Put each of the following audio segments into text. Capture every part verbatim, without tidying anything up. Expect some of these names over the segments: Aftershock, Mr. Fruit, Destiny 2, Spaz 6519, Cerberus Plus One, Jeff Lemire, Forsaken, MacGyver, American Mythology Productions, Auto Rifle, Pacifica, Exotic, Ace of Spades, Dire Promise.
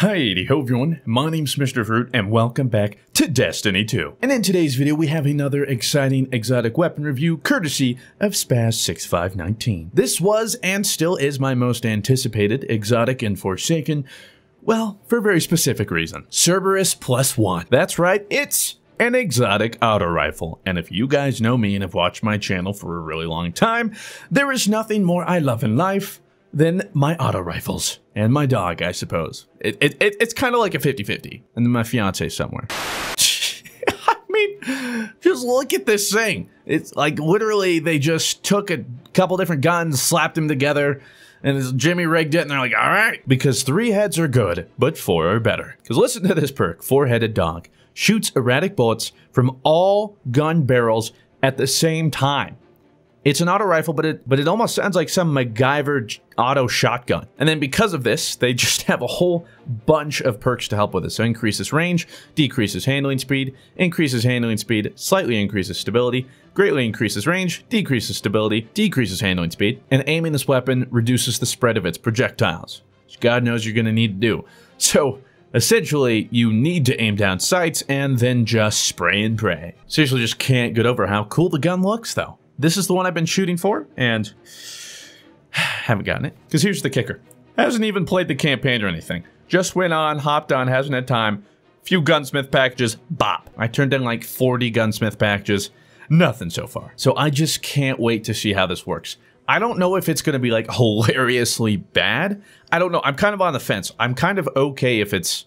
Hey, ho everyone, my name's Mister Fruit and welcome back to Destiny two. And in today's video we have another exciting exotic weapon review courtesy of Spaz sixty-five nineteen. This was and still is my most anticipated exotic in Forsaken, well, for a very specific reason. Cerberus Plus One. That's right, it's an exotic auto rifle, and if you guys know me and have watched my channel for a really long time, there is nothing more I love in life than my auto rifles. And my dog, I suppose. It, it, it, it's kind of like a fifty fifty. And then my fiance somewhere. I mean, just look at this thing. It's like literally they just took a couple different guns, slapped them together, and Jimmy rigged it, and they're like, all right. Because three heads are good, but four are better. Because listen to this perk, four-headed dog. Shoots erratic bullets from all gun barrels at the same time. It's an auto rifle, but it but it almost sounds like some MacGyver auto shotgun. And then because of this, they just have a whole bunch of perks to help with it. So increases range, decreases handling speed, increases handling speed, slightly increases stability, greatly increases range, decreases stability, decreases handling speed, and aiming this weapon reduces the spread of its projectiles, which God knows you're gonna need to do. So essentially, you need to aim down sights and then just spray and pray. Seriously, just can't get over how cool the gun looks though. This is the one I've been shooting for, and haven't gotten it. Because here's the kicker. Hasn't even played the campaign or anything. Just went on, hopped on, hasn't had time. Few gunsmith packages, bop. I turned in like forty gunsmith packages. Nothing so far. So I just can't wait to see how this works. I don't know if it's going to be like hilariously bad. I don't know. I'm kind of on the fence. I'm kind of okay if it's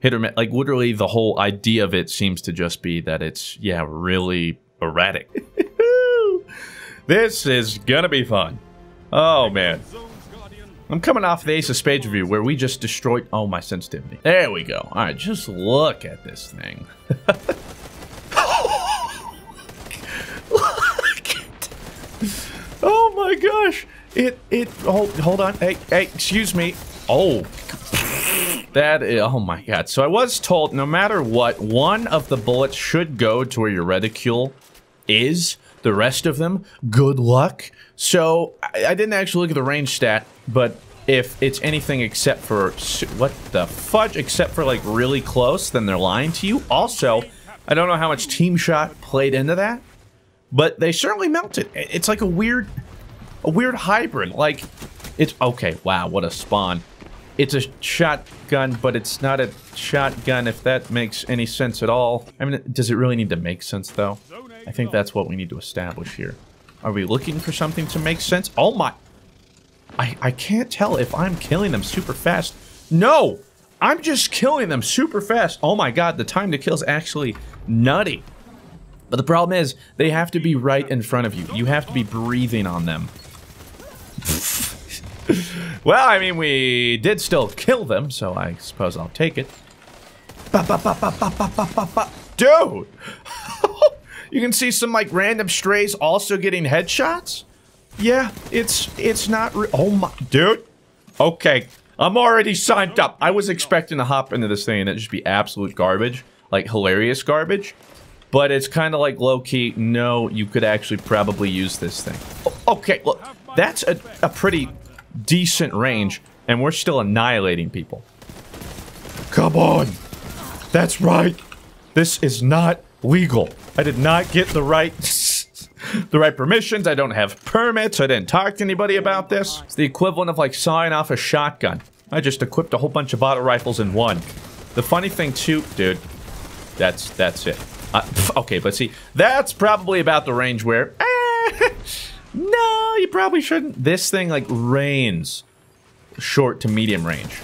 hit or miss. Like literally the whole idea of it seems to just be that it's, yeah, really erratic. This is gonna be fun. Oh, man. I'm coming off the Ace of Spades review where we just destroyed... Oh, my sensitivity. There we go. All right, just look at this thing. Look at... Oh, my gosh. It... It... Hold, hold on. Hey, hey, excuse me. Oh. That is... Oh, my God. So I was told no matter what, one of the bullets should go to where your reticule is... The rest of them, good luck. So I, I didn't actually look at the range stat, but if it's anything except for, what the fudge, except for like really close, then they're lying to you. Also, I don't know how much team shot played into that, but they certainly melted. It's like a weird, a weird hybrid. Like it's, okay, wow, what a spawn. It's a shotgun, but it's not a shotgun, if that makes any sense at all. I mean, does it really need to make sense though? I think that's what we need to establish here. Are we looking for something to make sense? Oh my... I, I can't tell if I'm killing them super fast. No! I'm just killing them super fast. Oh my God, the time to kill is actually nutty. But the problem is, they have to be right in front of you. You have to be breathing on them. Well, I mean, we did still kill them, so I suppose I'll take it. Ba, ba, ba, ba, ba, ba, ba, ba. Dude! You can see some like random strays also getting headshots. Yeah, it's it's not. Re oh my, dude. Okay, I'm already signed up. I was expecting to hop into this thing and it just be absolute garbage, like hilarious garbage. But it's kind of like low key. No, you could actually probably use this thing. Okay, look, that's a, a pretty decent range, and we're still annihilating people. Come on, that's right. This is not legal. I did not get the right the right permissions. I don't have permits. I didn't talk to anybody about this. It's the equivalent of like sawing off a shotgun. I just equipped a whole bunch of auto rifles in one. The funny thing too, dude, that's that's it. Uh, okay, but see, that's probably about the range where eh, no, you probably shouldn't. This thing like rains short to medium range.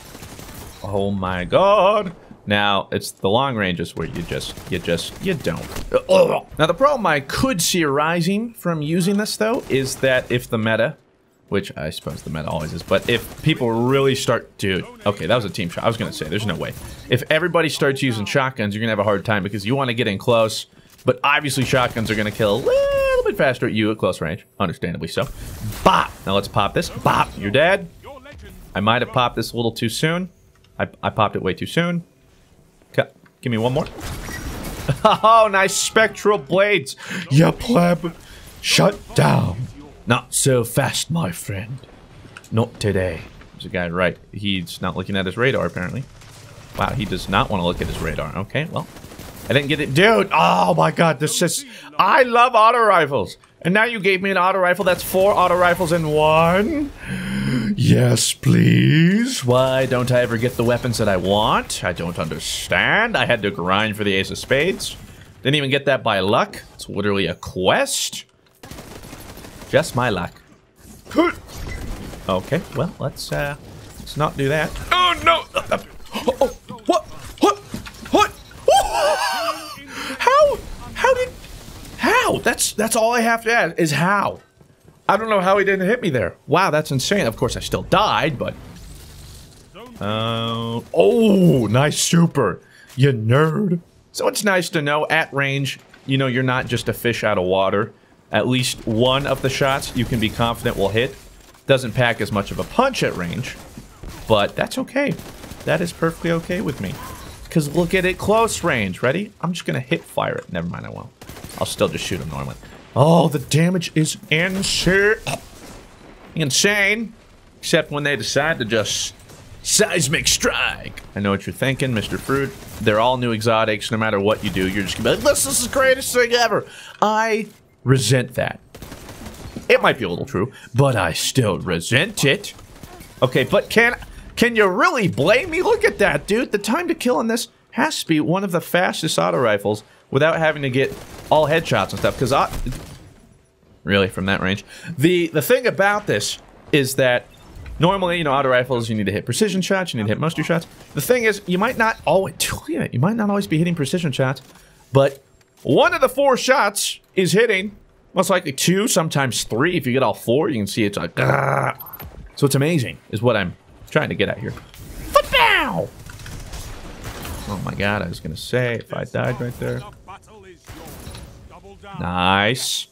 Oh my God. Now, it's the long ranges where you just, you just, you don't. Ugh. Now, the problem I could see arising from using this, though, is that if the meta, which I suppose the meta always is, but if people really start, dude, okay, that was a team shot. I was going to say, there's no way. If everybody starts using shotguns, you're going to have a hard time because you want to get in close, but obviously shotguns are going to kill a little bit faster at you at close range, understandably so. Bop! Now, let's pop this. Bop! You're dead. I might have popped this a little too soon. I, I popped it way too soon. Give me one more. Oh, nice spectral blades. Yeah, pleb. Shut down. Not so fast, my friend. Not today. There's a guy right. He's not looking at his radar, apparently. Wow, he does not want to look at his radar. Okay, well, I didn't get it. Dude, oh my god, this is... I love auto rifles. And now you gave me an auto rifle. That's four auto rifles in one. Yes, please. Why don't I ever get the weapons that I want? I don't understand. I had to grind for the Ace of Spades. Didn't even get that by luck. It's literally a quest. Just my luck. Okay, well, let's uh, let's not do that. Oh, no. Oh, oh. What? What? What? Oh. How? How did... How? That's, that's all I have to add is how. I don't know how he didn't hit me there. Wow, that's insane. Of course, I still died, but... Uh, oh, nice super, you nerd. So it's nice to know at range, you know, you're not just a fish out of water. At least one of the shots you can be confident will hit. Doesn't pack as much of a punch at range, but that's okay. That is perfectly okay with me. Because look at it close range. Ready? I'm just going to hip fire it. Never mind, I won't. I'll still just shoot him normally. Oh, the damage is insane. Insane. Except when they decide to just seismic strike. I know what you're thinking, Mister Fruit. They're all new exotics. No matter what you do, you're just going to be like, this is the greatest thing ever. I resent that. It might be a little true, but I still resent it. Okay, but can can you really blame me? Look at that, dude. The time to kill in this has to be one of the fastest auto rifles without having to get all headshots and stuff. Because I... Really, from that range. The, the thing about this is that normally, you know, auto rifles, you need to hit precision shots, you need to hit muster shots. The thing is, you might not always... You might not always be hitting precision shots, but one of the four shots is hitting... Most likely two, sometimes three. If you get all four, you can see it's like, ah. So it's amazing, is what I'm trying to get at here. But now! Oh my god, I was gonna say, if I died right there. Nice.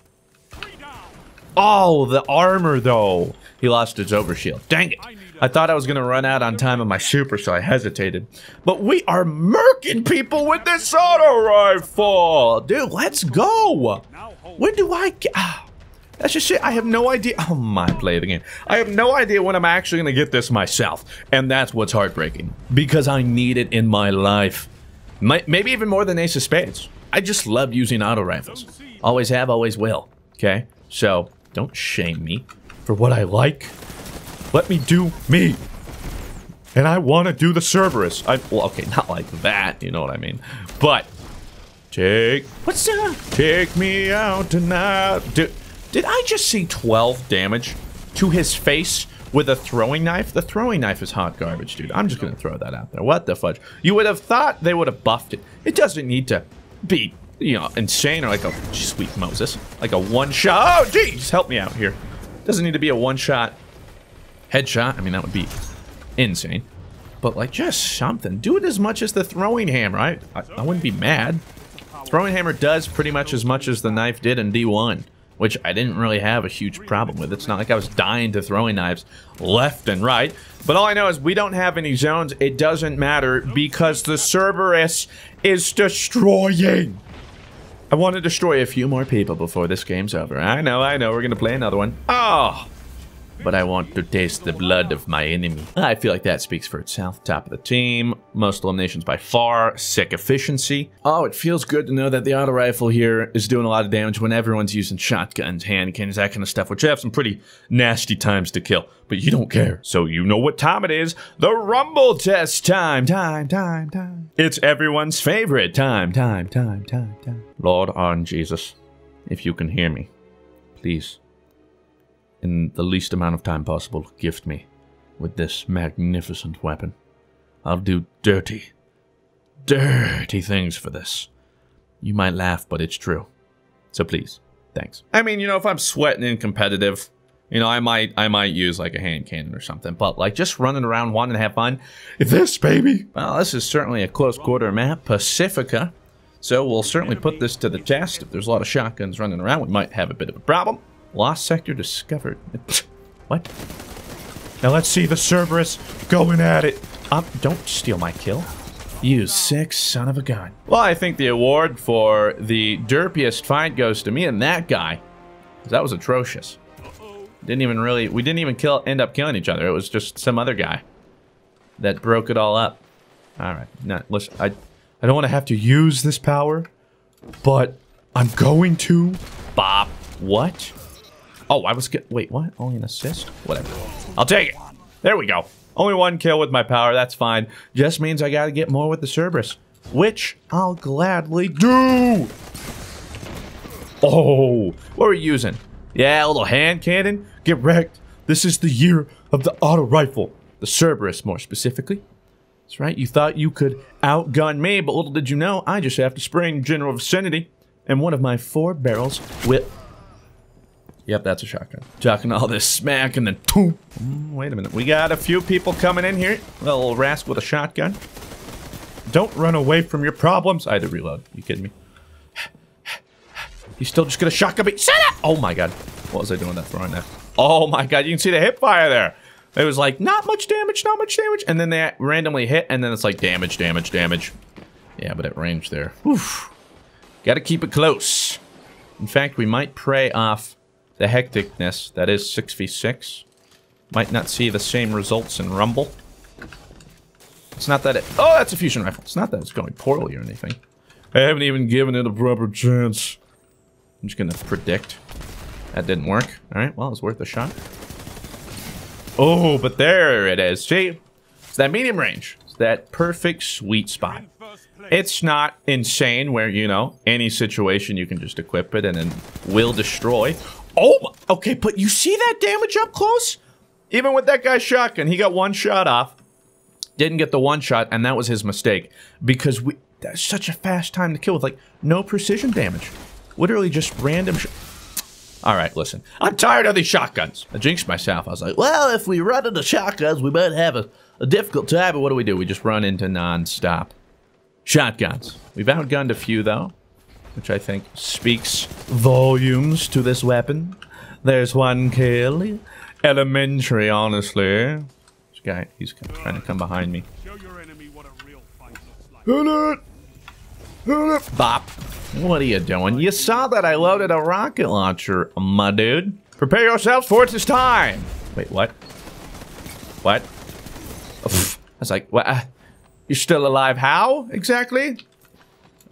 Oh, the armor, though. He lost his overshield. Dang it. I thought I was gonna run out on time on my super, so I hesitated. But we are murking people with this auto rifle! Dude, let's go! When do I get... Ah, that's just shit. I have no idea. Oh, my, play it again. I have no idea when I'm actually going to get this myself. And that's what's heartbreaking. Because I need it in my life. My, maybe even more than Ace of Spades. I just love using auto rifles. Always have, always will. Okay? So, don't shame me for what I like. Let me do me. And I want to do the Cerberus. I, well, okay, not like that. You know what I mean. But... Take, what's up? Take me out tonight. Did, did I just see twelve damage to his face with a throwing knife? The throwing knife is hot garbage, dude. I'm just going to throw that out there. What the fudge? You would have thought they would have buffed it. It doesn't need to be, you know, insane or like a sweet Moses. Like a one-shot. Oh, jeez. Help me out here. Doesn't need to be a one-shot headshot. I mean, that would be insane. But, like, just something. Do it as much as the throwing hammer. I, I, I wouldn't be mad. Throwing hammer does pretty much as much as the knife did in D one, which I didn't really have a huge problem with. It's not like I was dying to throwing knives left and right. But all I know is we don't have any zones. It doesn't matter because the Cerberus is destroying. I want to destroy a few more people before this game's over. I know, I know. We're going to play another one. Oh, but I want to taste the blood of my enemy. I feel like that speaks for itself. Top of the team. Most eliminations by far. Sick efficiency. Oh, it feels good to know that the auto rifle here is doing a lot of damage when everyone's using shotguns, hand cannons, that kind of stuff, which have some pretty nasty times to kill. But you don't care. So you know what time it is. The rumble test time. Time, time, time. It's everyone's favorite. Time, time, time, time, time. Lord on Jesus, if you can hear me, please, in the least amount of time possible, gift me with this magnificent weapon. I'll do dirty, dirty things for this. You might laugh, but it's true. So please, thanks. I mean, you know, if I'm sweating and competitive, you know, I might I might use like a hand cannon or something. But like just running around wanting to have fun. This, baby. Well, this is certainly a close quarter map. Pacifica. So we'll certainly put this to the test. If there's a lot of shotguns running around, we might have a bit of a problem. Lost sector discovered. What? Now let's see the Cerberus going at it. Um, don't steal my kill. You sick son of a gun. Well, I think the award for the derpiest fight goes to me and that guy. Because that was atrocious. Didn't even really, we didn't even kill, end up killing each other. It was just some other guy that broke it all up. Alright, now, listen, I, I don't want to have to use this power, but I'm going to. Bop. What? Oh, I was get. Wait, what? Only an assist? Whatever. I'll take it. There we go. Only one kill with my power, that's fine. Just means I gotta get more with the Cerberus, which I'll gladly do! Oh, what are we using? Yeah, a little hand cannon? Get wrecked. This is the year of the auto rifle. The Cerberus, more specifically. That's right, you thought you could outgun me, but little did you know, I just have to spring general vicinity. And one of my four barrels will... Yep, that's a shotgun. Talking all this smack and then... Toom. Wait a minute, we got a few people coming in here. Little rascal with a shotgun. Don't run away from your problems. I had to reload. You kidding me? You still just gonna shotgun me? Shut up! Oh my god. What was I doing that for right now? Oh my god, you can see the hip fire there. It was like, not much damage, not much damage. And then they randomly hit, and then it's like, damage, damage, damage. Yeah, but at range there. Oof. Gotta keep it close. In fact, we might prey off the hecticness that is six v six. Might not see the same results in Rumble. It's not that it... Oh, that's a fusion rifle. It's not that it's going poorly or anything. I haven't even given it a proper chance. I'm just gonna predict. That didn't work. Alright, well, it's worth a shot. Oh, but there it is. See? It's that medium range. It's that perfect sweet spot. It's not insane where, you know, any situation you can just equip it and then will destroy. Oh, okay, but you see that damage up close? Even with that guy's shotgun, he got one shot off. Didn't get the one shot, and that was his mistake. Because we... That's such a fast time to kill with, like, no precision damage. Literally just random sh... Alright, listen. I'm tired of these shotguns. I jinxed myself. I was like, well, if we run into shotguns, we might have a, a difficult time. But what do we do? We just run into non-stop shotguns. We've outgunned a few, though, which I think speaks volumes to this weapon. There's one kill. Elementary, honestly. This guy, he's trying to come behind me. Show your enemy what a real fight looks like. Hold it! Hold it! Bop. What are you doing? You saw that I loaded a rocket launcher, my dude. Prepare yourselves for it this time. Wait, what? What? Oof. I was like, what? Uh, you're still alive? How exactly?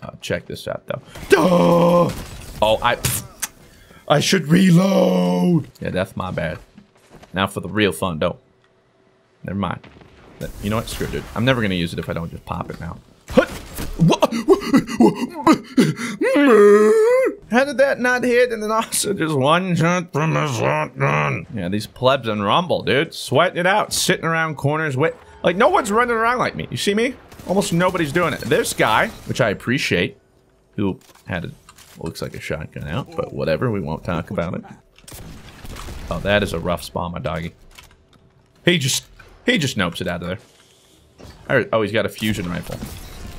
Oh, check this out, though. Duh! Oh, I, pff. I should reload. Yeah, that's my bad. Now for the real fun, though. Never mind. You know what? Screw it, dude. I'm never gonna use it if I don't just pop it now. Hut! What? How did that not hit? And then also just one shot from a shotgun. Yeah, these plebs on Rumble, dude. Sweating it out. Sitting around corners with... Like, no one's running around like me. You see me? Almost nobody's doing it. This guy, which I appreciate, who had a... Looks like a shotgun out, but whatever. We won't talk about it. Oh, that is a rough spawn, my doggy. He just... He just nopes it out of there. Oh, he's got a fusion rifle.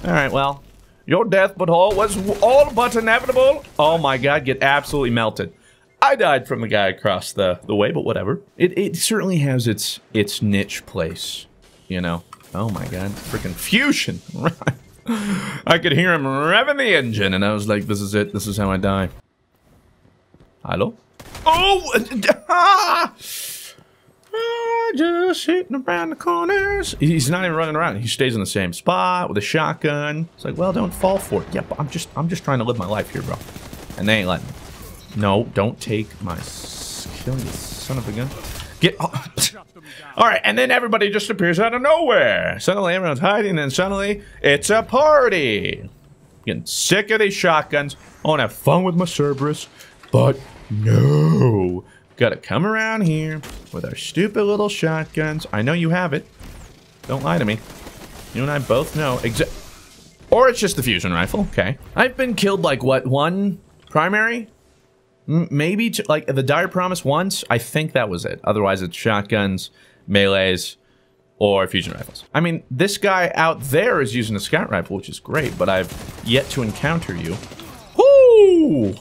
Alright, well... Your death, but all was all but inevitable. Oh my god, get absolutely melted. I died from the guy across the, the way, but whatever. It, it certainly has its its niche place, you know. Oh my god, freaking fusion. I could hear him revving the engine, and I was like, this is it, this is how I die. Hello? Oh! Ah! Just sitting around the corners. He's not even running around. He stays in the same spot with a shotgun. It's like, well, don't fall for it. Yeah, but I'm just, I'm just trying to live my life here, bro. And they ain't letting me. No, don't take my skill, you son of a gun. Get oh. All right, and then everybody just appears out of nowhere. Suddenly, everyone's hiding, and suddenly it's a party. Getting sick of these shotguns. I want to have fun with my Cerberus, but no. Gotta come around here with our stupid little shotguns. I know you have it. Don't lie to me. You and I both know exact. Or it's just the fusion rifle. Okay. I've been killed like what? One primary? M maybe to, like the Dire Promise once? I think that was it. Otherwise it's shotguns, melees, or fusion rifles. I mean, this guy out there is using a scout rifle, which is great, but I've yet to encounter you. Whoo!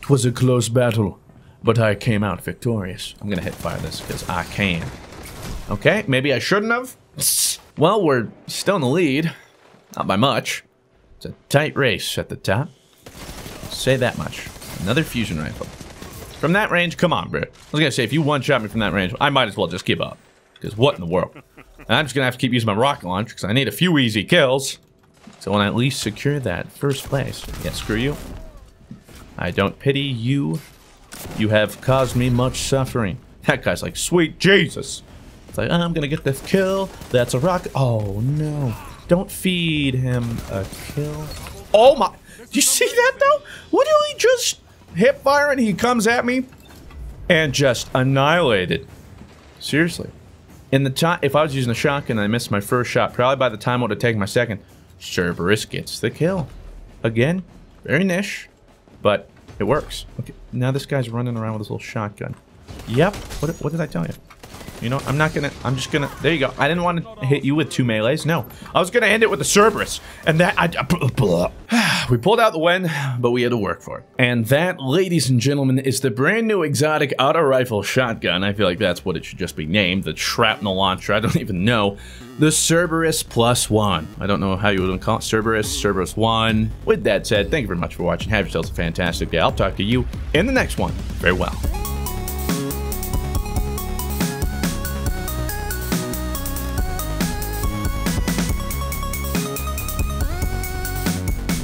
'Twas a close battle. But I came out victorious. I'm gonna hit fire this because I can. Okay, maybe I shouldn't have. Well, we're still in the lead. Not by much. It's a tight race at the top. Say that much. Another fusion rifle. From that range, come on, bro. I was gonna say, if you one-shot me from that range, I might as well just give up. Because what in the world? And I'm just going to have to keep using my rocket launcher because I need a few easy kills. So I want to at least secure that first place. Yeah, screw you. I don't pity you. You have caused me much suffering. That guy's like, sweet Jesus. It's like, I'm going to get this kill. That's a rocket. Oh, no. Don't feed him a kill. Oh, my. You see that, though? What do he just hip fire and he comes at me and just annihilated? Seriously. In the time, if I was using a shotgun and I missed my first shot, probably by the time I would have taken my second, Cerberus gets the kill. Again, very niche, but it works. Okay, now this guy's running around with his little shotgun. Yep. What, what did I tell you? You know, I'm not gonna. I'm just gonna. There you go. I didn't want to hit you with two melees. No, I was gonna end it with the Cerberus, and that. I, blah, blah. We pulled out the win, but we had to work for it. And that, ladies and gentlemen, is the brand new exotic auto rifle shotgun. I feel like that's what it should just be named. The shrapnel launcher. I don't even know. The Cerberus Plus One. I don't know how you would call it. Cerberus, Cerberus One. With that said, thank you very much for watching. Have yourselves a fantastic day. I'll talk to you in the next one. Farewell.